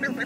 That's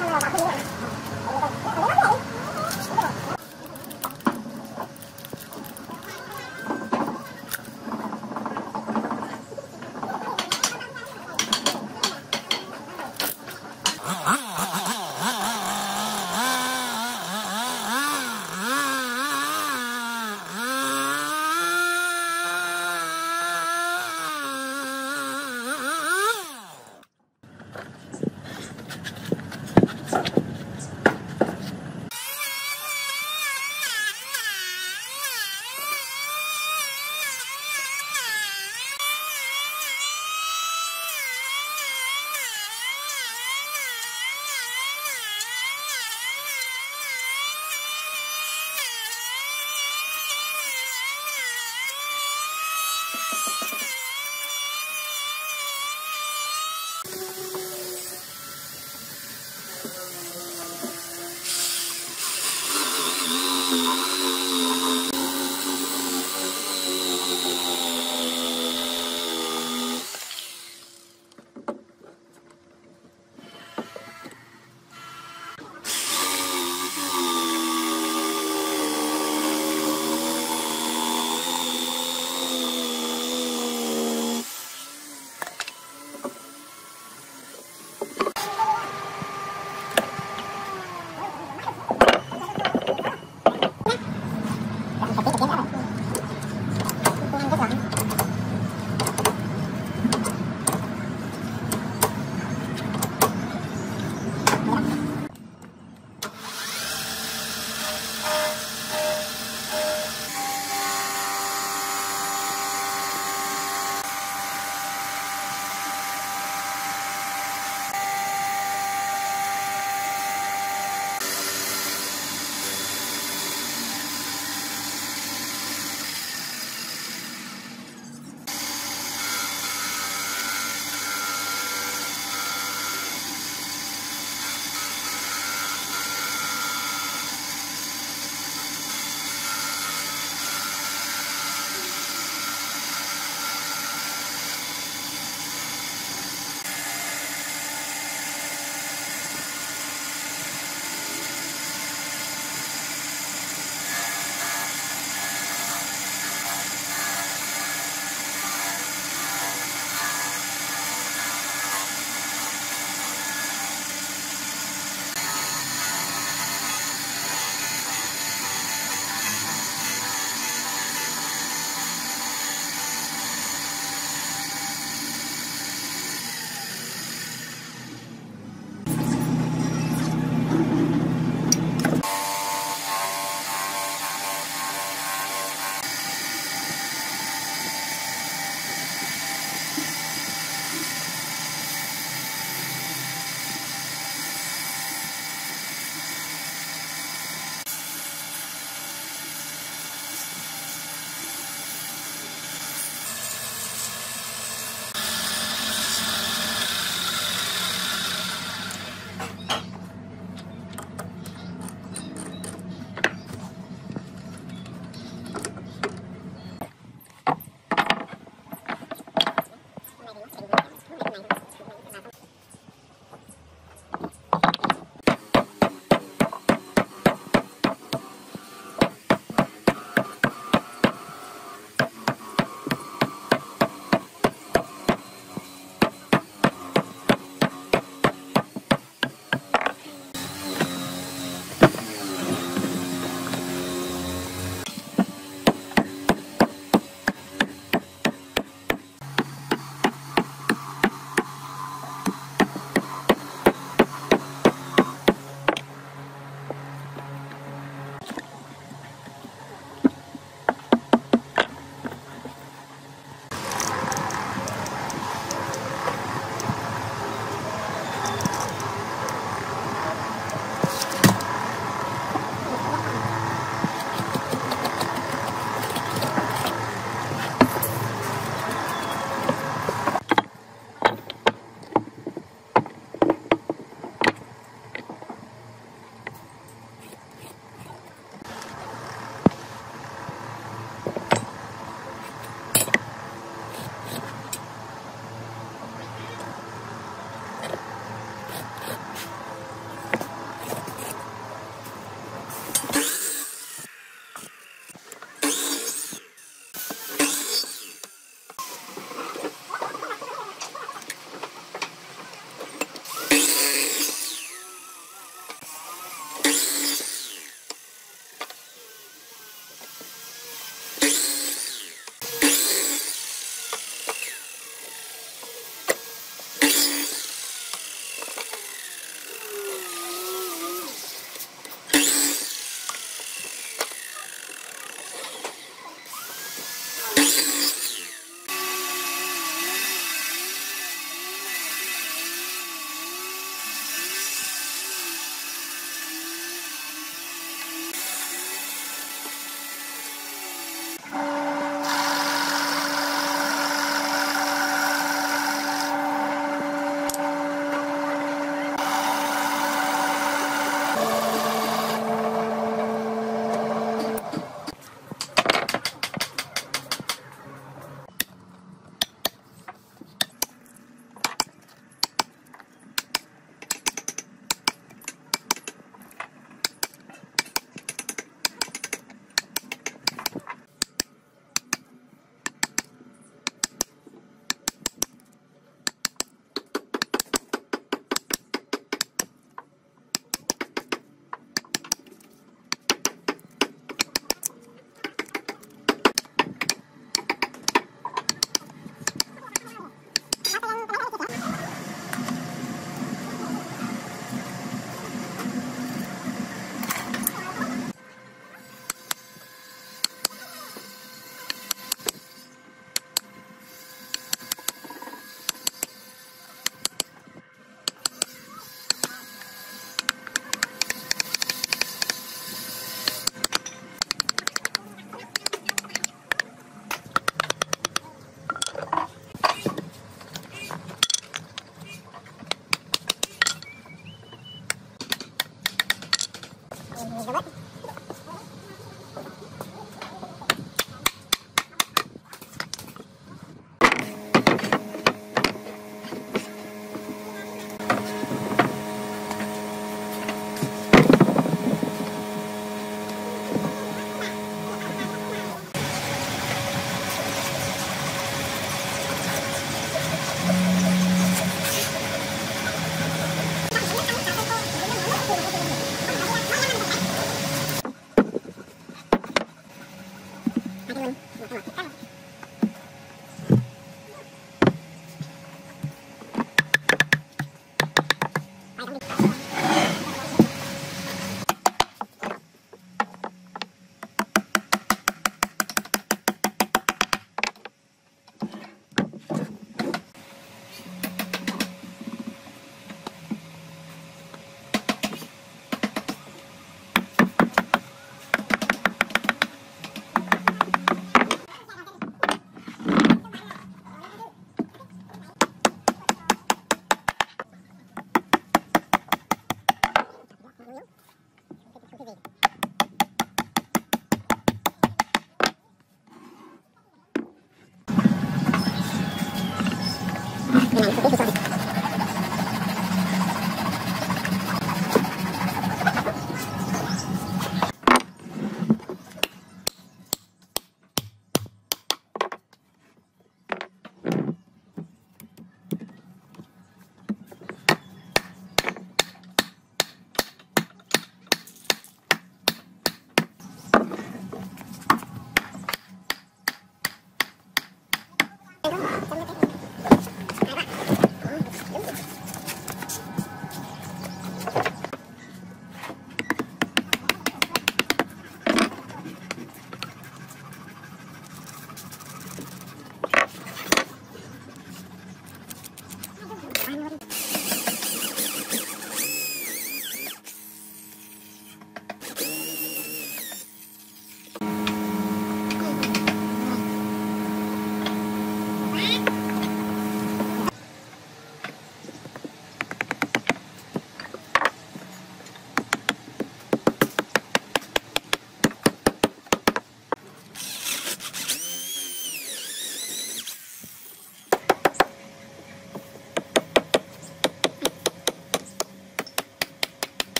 what I'm going to do.